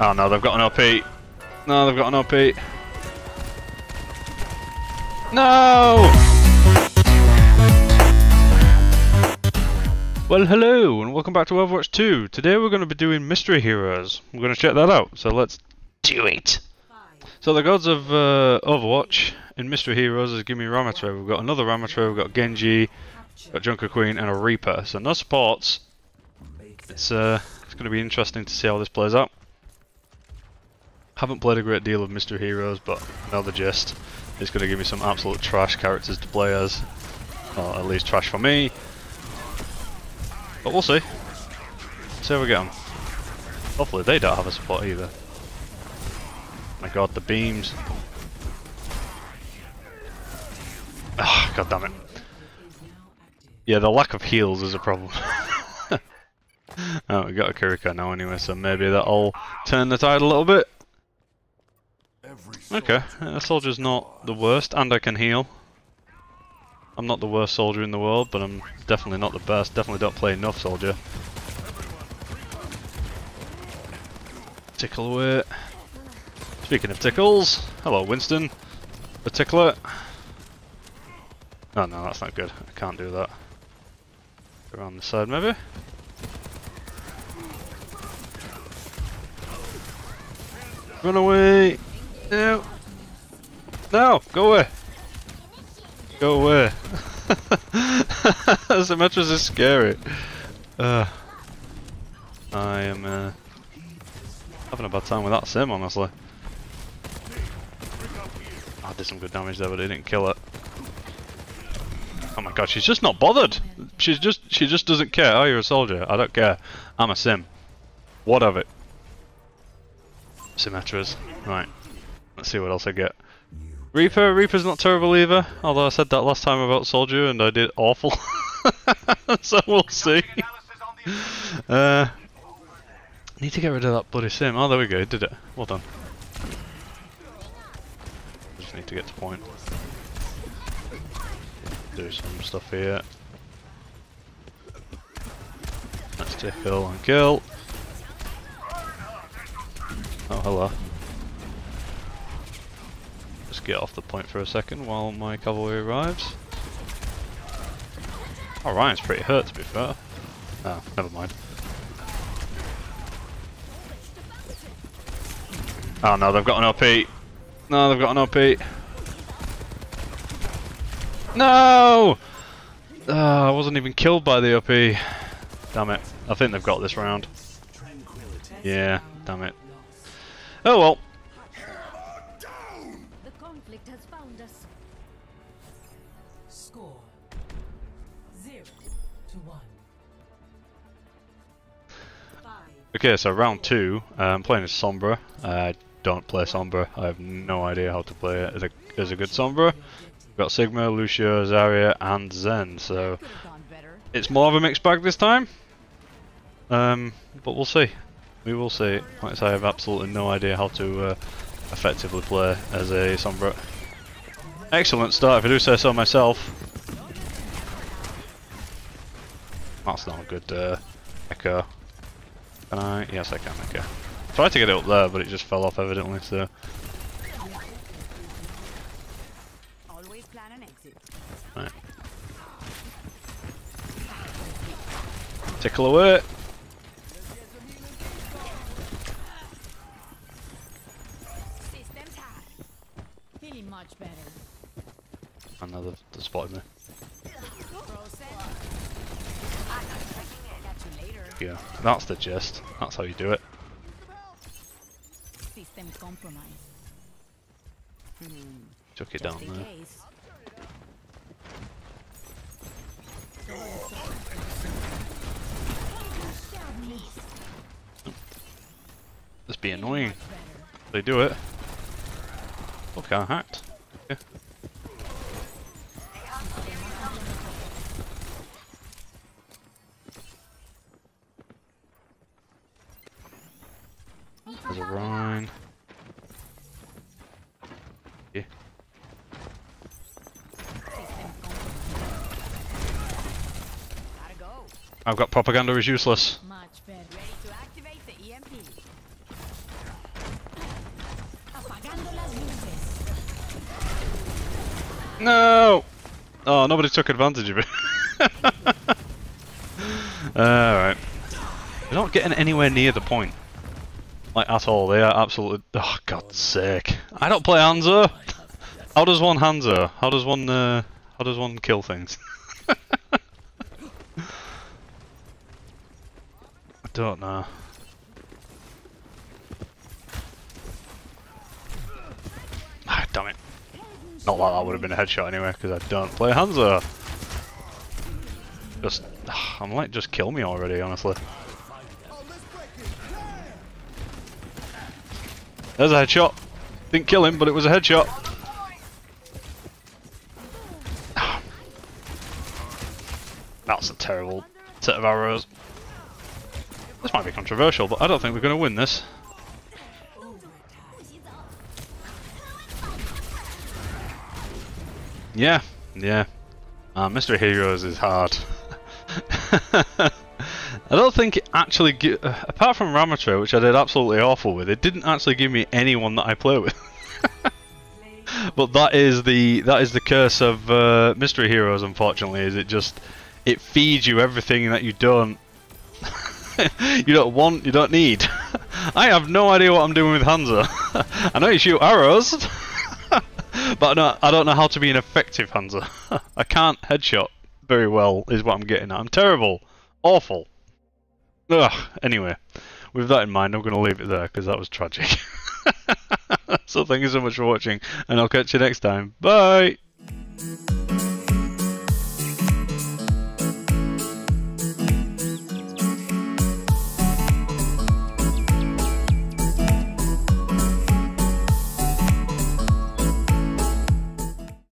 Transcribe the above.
Oh no, they've got an OP. No, they've got an OP. No! Well, hello, and welcome back to Overwatch 2. Today we're going to be doing Mystery Heroes. We're going to check that out, so let's do it! So the gods of Overwatch in Mystery Heroes is giving me Ramattra. We've got another Ramattra, we've got Genji, we've got Junker Queen, and a Reaper. So no supports. It's going to be interesting to see how this plays out. Haven't played a great deal of Mystery Heroes, but I know the gist. It's going to give me some absolute trash characters to play as, or at least trash for me. But we'll see. See how we get them. Hopefully they don't have a support either. My god, the beams. Ah, god damn it. Yeah, the lack of heals is a problem. Oh, we got a Kirika now anyway, so maybe that'll turn the tide a little bit. Okay, a soldier's not the worst, and I can heal. I'm not the worst soldier in the world, but I'm definitely not the best. Definitely don't play enough soldier. Tickle away. Speaking of tickles, hello Winston, the tickler. Oh no, that's not good. I can't do that. Around the side maybe. Run away! No! No! Go away! Go away! Symmetra's is scary. I am having a bad time with that sim, honestly. I did some good damage there, but I didn't kill it. Oh my god, she's just not bothered! She just doesn't care. Oh, you're a soldier. I don't care. I'm a sim. What of it? Symmetras. Right. Let's see what else I get. Reaper. Reaper's not terrible either, although I said that last time about soldier and I did awful. So we'll see. Need to get rid of that bloody sim. Oh, there we go. It did it. Well done. Just need to get to point. Do some stuff here. Let's tickle and kill. Oh, hello. Just get off the point for a second while my cavalry arrives. Oh, Ryan's pretty hurt to be fair. Oh, never mind. Oh no, they've got an OP. No, they've got an OP. No! I wasn't even killed by the OP. Damn it. I think they've got this round. Yeah, damn it. Oh well. The conflict has found us. Score 0-1. Okay, so round 2. I'm playing as Sombra. I don't play Sombra. I have no idea how to play it as a good Sombra. We've got Sigma, Lucio, Zarya, and Zen. So it's more of a mixed bag this time. But we'll see. We will see. Like I say, I have absolutely no idea how to effectively play as a Sombra. Excellent start, if I do say so myself. That's not a good echo. Can I? Yes, I can echo. Tried to get it up there, but it just fell off evidently, so... Right. Tickle away! Another that spotted me. Yeah, that's the gist. That's how you do it. System compromise. Took it down there. This be annoying. They do it. Look, I hacked. Yeah. There's a Rhine. Yeah. I've got propaganda is useless. Much better. Ready to activate the EMP. No! Oh, nobody took advantage of it. Alright. They're not getting anywhere near the point. Like, at all. They are absolutely... Oh, God's sake. I don't play Hanzo! How does one Hanzo? How does one kill things? I don't know. Ah, damn it. Not like that would have been a headshot anyway, because I don't play Hanzo. Just... I'm like, just kill me already, honestly. There's a headshot. Didn't kill him, but it was a headshot. That's a terrible set of arrows. This might be controversial, but I don't think we're going to win this. Yeah, yeah. Mystery Heroes is hard. I don't think it actually, apart from Ramattra, which I did absolutely awful with, it didn't actually give me anyone that I play with. But that is the curse of Mystery Heroes, unfortunately. Is it feeds you everything that you don't want, you don't need. I have no idea what I'm doing with Hanzo. I know you shoot arrows, but I don't know how to be an effective Hanzo. I can't headshot very well, is what I'm getting at. I'm terrible, awful. Ugh, anyway, with that in mind, I'm going to leave it there because that was tragic. So thank you so much for watching, and I'll catch you next time. Bye!